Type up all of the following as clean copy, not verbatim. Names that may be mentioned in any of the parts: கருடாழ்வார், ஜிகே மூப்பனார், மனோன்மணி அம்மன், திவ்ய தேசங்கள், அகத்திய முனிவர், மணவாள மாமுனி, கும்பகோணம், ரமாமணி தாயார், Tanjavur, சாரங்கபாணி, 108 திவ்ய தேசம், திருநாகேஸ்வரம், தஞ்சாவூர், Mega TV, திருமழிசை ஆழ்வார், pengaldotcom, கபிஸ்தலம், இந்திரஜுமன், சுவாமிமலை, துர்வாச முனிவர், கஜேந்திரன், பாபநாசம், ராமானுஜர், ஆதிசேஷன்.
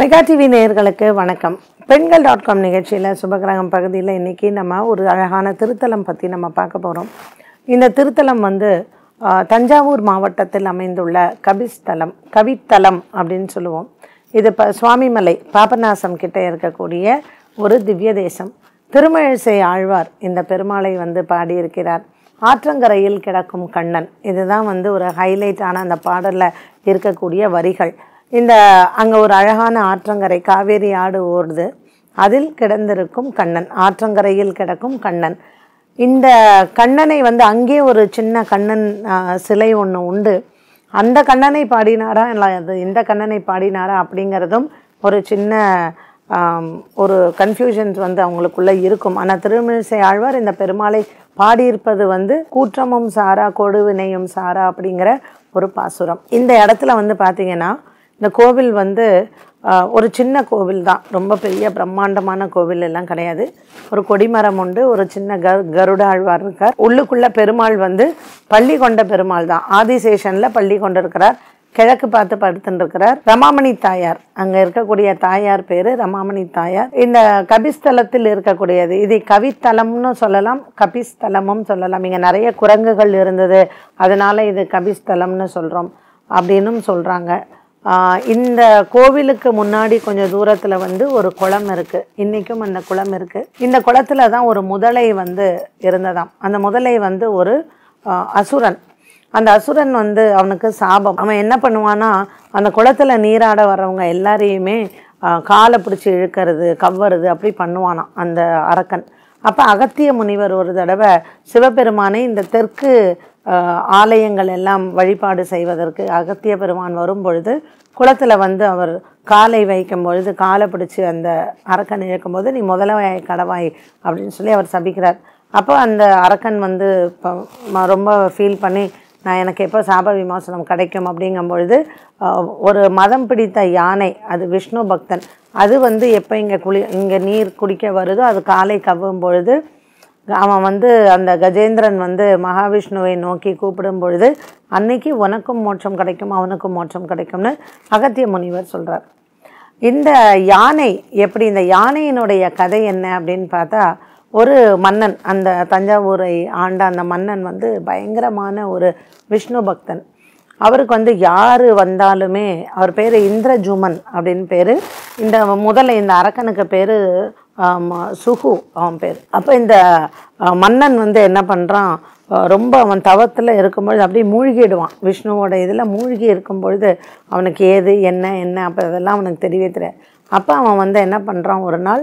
Mega TV நேயர்களுக்கு வணக்கம். பெண்கள்.com நிகழ்ச்சியில சுபகிரகம் பகுதியில இன்னைக்கு நம்ம ஒரு அழகான திருத்தலம் பத்தி நம்ம பார்க்க போறோம். இந்த திருத்தலம் வந்து தஞ்சாவூர் மாவட்டத்தில் அமைந்துள்ள கபிஸ்தலம், கவித்தலம் அப்படினு சொல்லுவோம். இது சுவாமிமலை பாபநாசம் கிட்ட இருக்கக்கூடிய ஒரு திவ்ய தேசம். திருமழிசை ஆழ்வார் இந்த பெருமாளை வந்து பாடி இருக்கிறார். ஆற்றங்கரையில் கிடக்கும் கண்ணன் இதுதான் வந்து ஒரு ஹைலைட்டான அந்த பாடல்ல இருக்கக்கூடிய வரிகள் இந்த அங்க ஒரு அழகான ஆற்றங்கரை காவேரி ஆடு ஓடுது அதில் கிடந்திருக்கும் கண்ணன் ஆற்றங்கரையில் கிடக்கும் கண்ணன் இந்த கண்ணனை வந்து அங்கே ஒரு சின்ன கண்ணன் சிலை ஒன்று உண்டு அந்த கண்ணனை பாடினாரா இந்த கண்ணனை பாடினாரா அப்படிங்கறதும் ஒரு சின்ன ஒரு கன்ஃபியூஷன்ஸ் வந்து அவங்களுக்குள்ள இருக்கும் ஆனா திருமழிசை ஆழ்வார் இந்த பெருமாளை பாடியிருப்பது வந்து கூற்றமும் சாரா கொடுவினையும் சாரா அப்படிங்கற ஒரு பாசுரம் இந்த இடத்துல வந்து பாத்தீங்கன்னா இந்த கோவில் வந்து ஒரு சின்ன கோவில் தான் ரொம்ப பெரிய பிரம்மாண்டமான கோவில் எல்லாம் கிடையாது ஒரு கொடிமரம் உண்டு ஒரு சின்ன கருடாழ்வார் இருக்கார் உள்ளுக்குள்ள பெருமாள் வந்து பள்ளி கொண்ட பெருமாள் தான் ஆதிசேஷன்ல பள்ளி கொண்டிருக்கிறார் கிழக்கு பார்த்து படுத்துன்றிருக்கிறார் ரமாமணி தாயார் அங்க இருக்கக்கூடிய தாயார் பேரு ரமாமணி தாயார் இந்த கபிஸ்தலத்தில் இருக்கக்கூடியது இது கவித்தலம்னு சொல்லலாம் கபிஸ்தலமும் சொல்லலாம் இங்க நிறைய குரங்குகள் இருந்தது அதனால இது கபிஸ்தலம்னு சொல்றோம் அப்படினும் சொல்றாங்க இந்த கோவிலுக்கு முன்னாடி கொஞ்சம் தூரத்துல வந்து ஒரு குளம் இருக்கு இன்னைக்கும் அந்த குளம் இருக்கு இந்த குளத்துல தான் ஒரு முதலை வந்து இருந்ததாம் அந்த முதலை வந்து ஒரு அசுரன் அந்த அசுரன் வந்து அவனுக்கு சாபம் அவன் என்ன பண்ணுவானா அந்த குளத்துல நீராட வரவங்க எல்லாரையுமே காலை பிடிச்சு இழுக்கிறது கவ்வறது அப்படி பண்ணுவானாம் அந்த அரக்கன் அப்ப அகத்திய முனிவர் ஒரு தடவை சிவபெருமானை இந்த தெற்கு ஆலயங்கள் எல்லாம் வழிபாடு செய்வதற்கு அகத்திய பெருமான் வரும் பொழுது குளத்துல வந்து அவர் காலை வைக்கும் பொழுது காலை பிடிச்சு அந்த அரக்கன் இழுக்கும்போது நீ முதலையாய் கடவாய் அப்படின்னு சொல்லி அவர் சபிக்கிறார் அப்போ அந்த அரக்கன் வந்து ரொம்ப ஃபீல் பண்ணி நான் எனக்கு எப்போ சாப விமோசனம் கிடைக்கும் அப்படிங்கும்பொழுது ஒரு மதம் பிடித்த யானை அது விஷ்ணு பக்தன் அது வந்து எப்போ இங்கே நீர் குடிக்க வருதோ அது காலை கவ்வும் பொழுது அவன் வந்து அந்த கஜேந்திரன் வந்து மகாவிஷ்ணுவை நோக்கி கூப்பிடும் பொழுது அன்னைக்கு உனக்கும் மோட்சம் கிடைக்கும் அவனுக்கும் மோட்சம் கிடைக்கும்னு அகத்திய முனிவர் சொல்கிறார் இந்த யானை எப்படி இந்த யானையினுடைய கதை என்ன அப்படின்னு பார்த்தா ஒரு மன்னன் அந்த தஞ்சாவூரை ஆண்ட அந்த மன்னன் வந்து பயங்கரமான ஒரு விஷ்ணு பக்தன் அவருக்கு வந்து யார் வந்தாலுமே அவர் பேர் இந்திரஜுமன் அப்படின்னு பேர் இந்த முதல்ல இந்த அரக்கனுக்கு பேர் சுகு அவன் பேர் அப்போ இந்த மன்னன் வந்து என்ன பண்ணுறான் ரொம்ப அவன் தவத்தில் இருக்கும்பொழுது அப்படியே மூழ்கிடுவான் விஷ்ணுவோட இதில் மூழ்கி இருக்கும்பொழுது அவனுக்கு ஏது என்ன என்ன அப்போ அதெல்லாம் அவனுக்கு தெரியவே தெரியாது அப்போ அவன் வந்து என்ன பண்ணுறான் ஒரு நாள்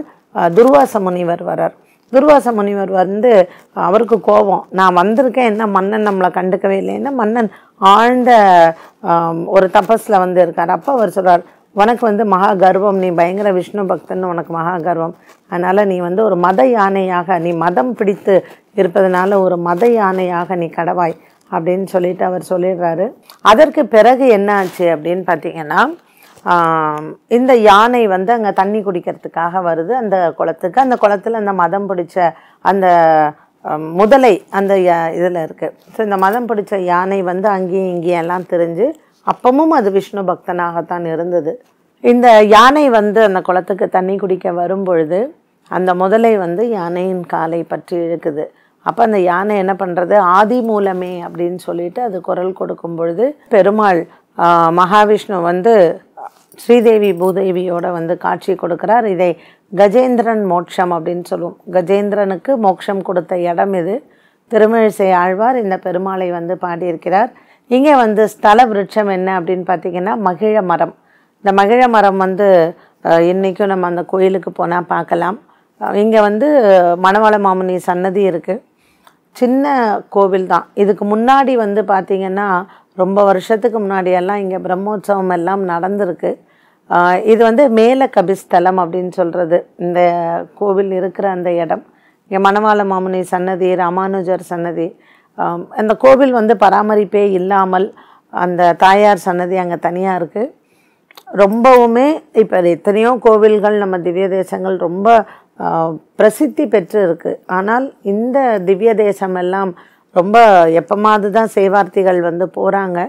துர்வாச முனிவர் வரார் துர்வாச முனிவர் வந்து அவருக்கு கோபம் நான் வந்திருக்கேன் என்ன மன்னன் நம்மளை கண்டுக்கவே இல்லைன்னா மன்னன் ஆழ்ந்த ஒரு தபஸில் வந்து இருக்கார் அப்போ அவர் சொல்கிறார் உனக்கு வந்து மகா கர்வம் நீ பயங்கர விஷ்ணு பக்தன் உனக்கு மகா கர்வம் அதனால் நீ வந்து ஒரு மத யானையாக நீ மதம் பிடித்து இருப்பதனால ஒரு மத யானையாக நீ கடவாய் அப்படின்னு சொல்லிட்டு அவர் சொல்லிடுறாரு அதற்கு பிறகு என்ன ஆச்சு அப்படின்னு பார்த்தீங்கன்னா இந்த யானை வந்து அங்கே தண்ணி குடிக்கிறதுக்காக வருது அந்த குளத்துக்கு அந்த குளத்தில் அந்த மதம் பிடிச்ச அந்த முதலை அந்த இதில் இருக்குது ஸோ இந்த மதம் பிடிச்ச யானை வந்து அங்கேயும் இங்கேயும் எல்லாம் தெரிஞ்சு அப்பவும் அது விஷ்ணு பக்தனாகத்தான் இருந்தது இந்த யானை வந்து அந்த குளத்துக்கு தண்ணி குடிக்க வரும் பொழுது அந்த முதலை வந்து யானையின் காலை பற்றி இழுக்குது அப்போ அந்த யானை என்ன பண்ணுறது ஆதி மூலமே அப்படின்னு சொல்லிட்டு அது குரல் கொடுக்கும் பொழுது பெருமாள் மகாவிஷ்ணு வந்து ஸ்ரீதேவி பூதேவியோட வந்து காட்சி கொடுக்கிறார் இதை கஜேந்திரன் மோட்சம் அப்படின்னு சொல்லுவோம் கஜேந்திரனுக்கு மோட்சம் கொடுத்த இடம் இது திருமழிசை ஆழ்வார் இந்த பெருமாளை வந்து பாடியிருக்கிறார் இங்கே வந்து ஸ்தல விருட்சம் என்ன அப்படின்னு பார்த்தீங்கன்னா மகிழ மரம் இந்த மகிழ மரம் வந்து இன்றைக்கும் நம்ம அந்த கோயிலுக்கு போனால் பார்க்கலாம் இங்கே வந்து மணவாள மாமுனி சன்னதி இருக்குது சின்ன கோவில் தான் இதுக்கு முன்னாடி வந்து பார்த்திங்கன்னா ரொம்ப வருஷத்துக்கு முன்னாடியெல்லாம் இங்கே பிரம்மோற்சவம் எல்லாம் நடந்திருக்கு இது வந்து மேல கபிஸ்தலம் அப்படின்னு சொல்கிறது இந்த கோவில் இருக்கிற அந்த இடம் இங்கே மணவாள மாமுனி சன்னதி ராமானுஜர் சன்னதி அந்த கோவில் வந்து பராமரிப்பே இல்லாமல் அந்த தாயார் சன்னதி அங்கே தனியாக இருக்குது ரொம்பவுமே இப்போ எத்தனையோ கோவில்கள் நம்ம திவ்ய தேசங்கள் ரொம்ப பிரசித்தி பெற்று இருக்குது ஆனால் இந்த திவ்ய தேசம் எல்லாம் ரொம்ப எப்பமாவது தான் சேவார்த்திகள் வந்து போகிறாங்க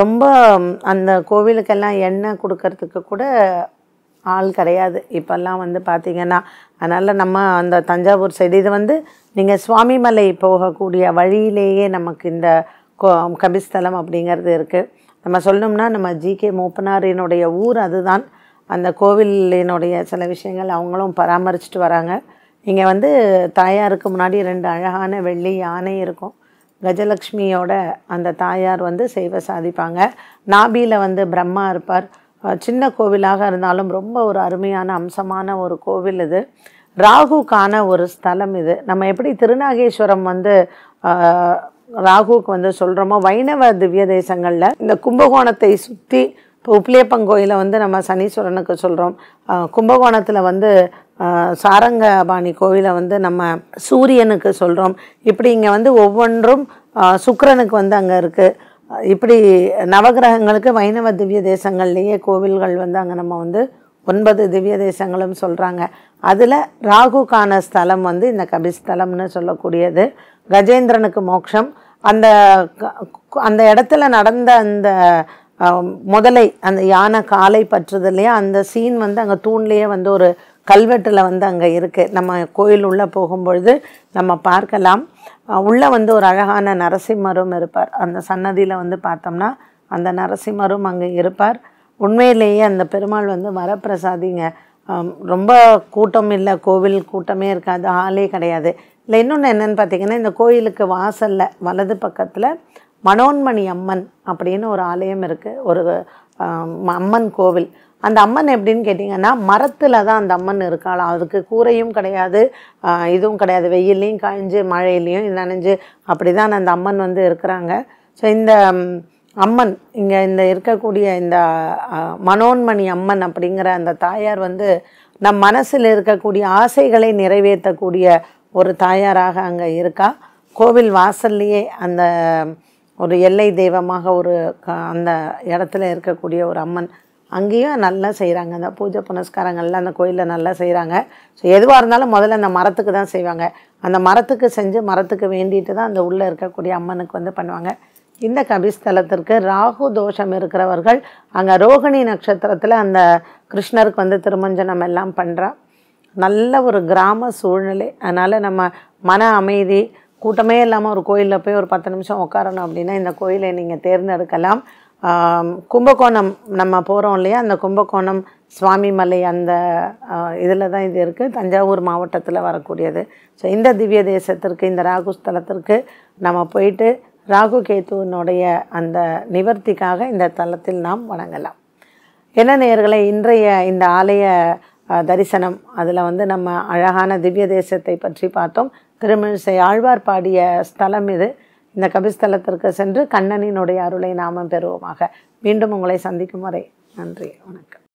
ரொம்ப அந்த கோவிலுக்கெல்லாம் எண்ணெய் கொடுக்கறதுக்கு கூட ஆள் கிடையாது இப்பெல்லாம் வந்து பாத்தீங்கன்னா. அதனால நம்ம அந்த தஞ்சாவூர் சைடு இது வந்து நீங்க சுவாமிமலை போகக்கூடிய வழியிலேயே நமக்கு இந்த கபிஸ்தலம் அப்படிங்கிறது இருக்கு. நம்ம சொல்லணும்னா நம்ம ஜிகே மூப்பனாரினுடைய ஊர் அதுதான். அந்த கோவிலினுடைய சில விஷயங்கள் அவங்களும் பராமரிச்சுட்டு வராங்க. இங்கே வந்து தாயாருக்கு முன்னாடி ரெண்டு அழகான வெள்ளி யானை இருக்கும். கஜலக்ஷ்மியோட அந்த தாயார் வந்து சேவை சாதிப்பாங்க. நாபியில் வந்து பிரம்மா இருப்பார். சின்ன கோவிலாக இருந்தாலும் ரொம்ப ஒரு அருமையான அம்சமான ஒரு கோவில் இது. ராகுக்கான ஒரு ஸ்தலம் இது. நம்ம எப்படி திருநாகேஸ்வரம் வந்து ராகுக்கு வந்து சொல்கிறோமோ, வைணவ திவ்ய தேசங்களில் இந்த கும்பகோணத்தை சுற்றி இப்போ உப்பிலியப்பங்கோயிலை வந்து நம்ம சனீஸ்வரனுக்கு சொல்கிறோம். கும்பகோணத்தில் வந்து சாரங்கபாணி கோயிலை வந்து நம்ம சூரியனுக்கு சொல்கிறோம். இப்படி இங்கே வந்து ஒவ்வொன்றும் சுக்கிரனுக்கு வந்து அங்கே இருக்குது. இப்படி நவகிரகங்களுக்கு வைணவ திவ்ய தேசங்கள்லேயே கோவில்கள் வந்து அங்கே நம்ம வந்து 9 திவ்ய தேசங்களும் சொல்கிறாங்க. அதில் ராகுக்கான ஸ்தலம் வந்து இந்த கபிஸ்தலம்னு சொல்லக்கூடியது. கஜேந்திரனுக்கு மோட்சம். அந்த இடத்துல நடந்த அந்த முதலை அந்த யானை காலை பற்றுறது இல்லையா, அந்த சீன் வந்து அங்கே தூண்லேயே வந்து ஒரு கல்வெட்டில் வந்து அங்கே இருக்குது. நம்ம கோயில் உள்ளே போகும்பொழுது நம்ம பார்க்கலாம். உள்ளே வந்து ஒரு அழகான நரசிம்மரும் இருப்பார். அந்த சன்னதியில் வந்து பார்த்தோம்னா அந்த நரசிம்மரும் அங்கே இருப்பார். உண்மையிலேயே அந்த பெருமாள் வந்து வரப்பிரசாதிங்க. ரொம்ப கூட்டம் இல்லை, கோவில் கூட்டமே இருக்காது, ஆளே கிடையாது. இல்லை இன்னொன்று என்னென்னு பார்த்திங்கன்னா, இந்த கோயிலுக்கு வாசலில் வலது பக்கத்தில் மனோன்மணி அம்மன் அப்படின்னு ஒரு ஆலயம் இருக்குது. ஒரு அம்மன் கோவில். அந்த அம்மன் எப்படின்னு கேட்டிங்கன்னா, மரத்தில் தான் அந்த அம்மன் இருக்கலாம். அதுக்கு கூரையும் கிடையாது, இதுவும் கிடையாது. வெயிலையும் காய்ஞ்சு மழையிலையும் நனைஞ்சு அப்படி தான் அந்த அம்மன் வந்து இருக்கிறாங்க. ஸோ இந்த அம்மன் இங்கே இந்த இருக்கக்கூடிய இந்த மனோன்மணி அம்மன் அப்படிங்கிற அந்த தாயார் வந்து நம் மனசில் இருக்கக்கூடிய ஆசைகளை நிறைவேற்றக்கூடிய ஒரு தாயாராக அங்கே இருக்கா. கோவில் வாசல்லையே அந்த ஒரு எல்லை தெய்வமாக ஒரு அந்த இடத்துல இருக்கக்கூடிய ஒரு அம்மன். அங்கேயும் நல்லா செய்கிறாங்க அந்த பூஜை புனஸ்காரங்கள்லாம் அந்த கோயிலில் நல்லா செய்கிறாங்க. ஸோ எதுவாக இருந்தாலும் முதல்ல அந்த மரத்துக்கு தான் செய்வாங்க. அந்த மரத்துக்கு செஞ்சு மரத்துக்கு வேண்டிட்டு தான் அந்த உள்ளே இருக்கக்கூடிய அம்மனுக்கு வந்து பண்ணுவாங்க. இந்த கபிஸ்தலத்திற்கு ராகு தோஷம் இருக்கிறவர்கள் அங்கே ரோகிணி நட்சத்திரத்தில் அந்த கிருஷ்ணருக்கு வந்து திருமஞ்சனம் எல்லாம் பண்ணுறா. நல்ல ஒரு கிராம சூழ்நிலை. அதனால் நம்ம மன அமைதி, கூட்டமே இல்லாமல் ஒரு கோயிலில் போய் ஒரு 10 நிமிஷம் உட்காரணும் அப்படின்னா இந்த கோயிலை நீங்கள் தேர்ந்தெடுக்கலாம். கும்பகோணம் நம்ம போகிறோம் இல்லையா, அந்த கும்பகோணம் சுவாமிமலை அந்த இதில் தான் இது இருக்குது. தஞ்சாவூர் மாவட்டத்தில் வரக்கூடியது. ஸோ இந்த திவ்ய தேசத்திற்கு இந்த ராகு ஸ்தலத்திற்கு நம்ம போயிட்டு ராகு கேத்துவனுடைய அந்த நிவர்த்திக்காக இந்த தலத்தில் நாம் வணங்கலாம். என்ன நேயர்களே, இன்றைய இந்த ஆலய தரிசனம் அதில் வந்து நம்ம அழகான திவ்ய தேசத்தை பற்றி பார்த்தோம். திருமழிசை ஆழ்வார் பாடிய ஸ்தலம் இது. இந்த கபிஸ்தலத்திற்கு சென்று கண்ணனினுடைய அருளை நாமம் பெறுவோமாக. மீண்டும் உங்களை சந்திக்கும் வரை நன்றி, வணக்கம்.